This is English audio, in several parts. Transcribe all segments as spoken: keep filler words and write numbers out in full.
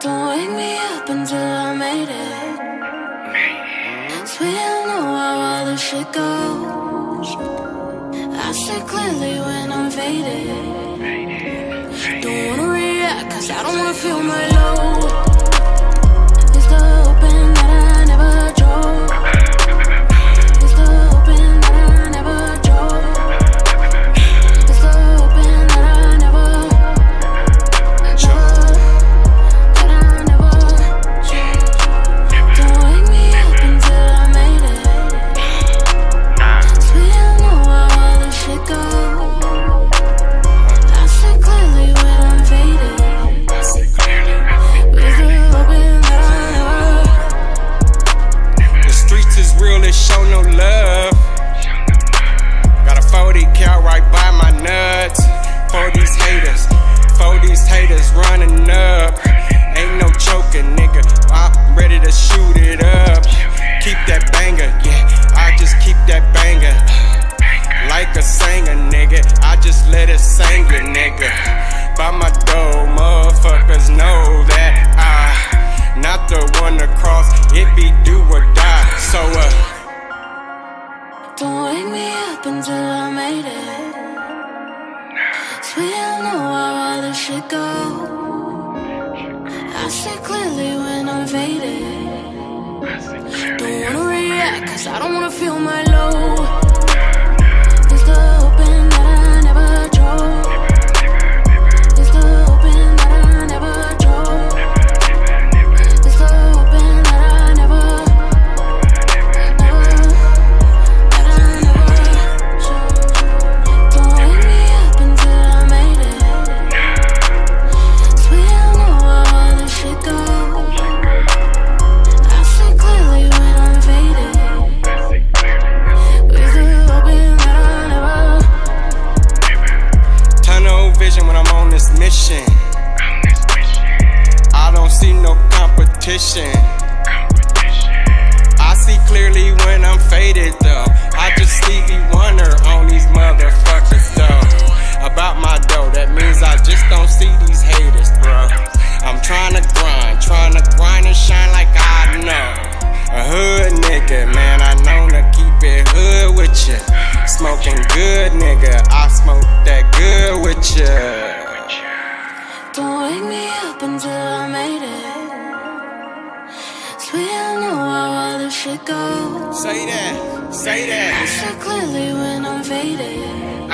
Don't wake me up until I made it. Swear I know how all this shit goes. I see clearly when I'm faded. Don't wanna react cause I don't wanna feel my load. It's the open that I never drove. I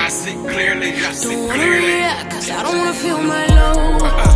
see clearly, I see clearly. Don't wanna react, cause I don't wanna feel my low.